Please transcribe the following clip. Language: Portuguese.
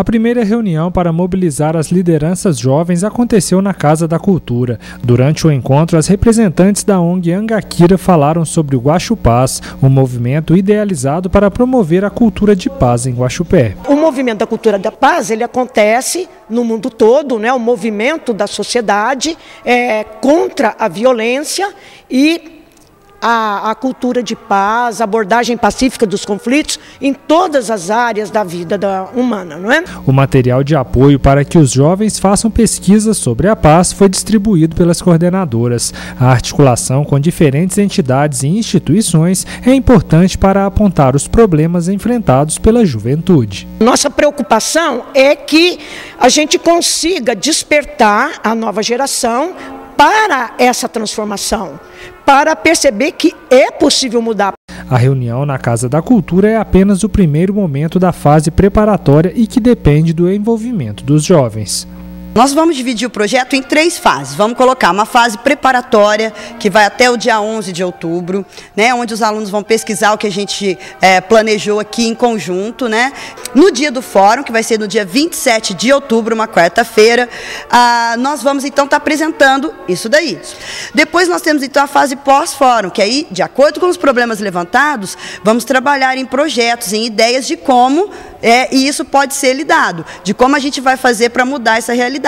A primeira reunião para mobilizar as lideranças jovens aconteceu na Casa da Cultura. Durante o encontro, as representantes da ONG Angakira falaram sobre o Guaxupás, um movimento idealizado para promover a cultura de paz em Guaxupé. O movimento da cultura da paz, ele acontece no mundo todo, né? O movimento da sociedade contra a violência e a cultura de paz, a abordagem pacífica dos conflitos em todas as áreas da vida humana, não é? O material de apoio para que os jovens façam pesquisas sobre a paz foi distribuído pelas coordenadoras. A articulação com diferentes entidades e instituições é importante para apontar os problemas enfrentados pela juventude. Nossa preocupação é que a gente consiga despertar a nova geração para essa transformação, para perceber que é possível mudar. A reunião na Casa da Cultura é apenas o primeiro momento da fase preparatória e que depende do envolvimento dos jovens. Nós vamos dividir o projeto em 3 fases. Vamos colocar uma fase preparatória, que vai até o dia 11 de outubro, né, onde os alunos vão pesquisar o que a gente planejou aqui em conjunto, né. No dia do fórum, que vai ser no dia 27 de outubro, uma quarta-feira, nós vamos então estar apresentando isso daí. Depois nós temos então a fase pós-fórum, que aí, de acordo com os problemas levantados, vamos trabalhar em projetos, em ideias de como e isso pode ser lidado, de como a gente vai fazer para mudar essa realidade.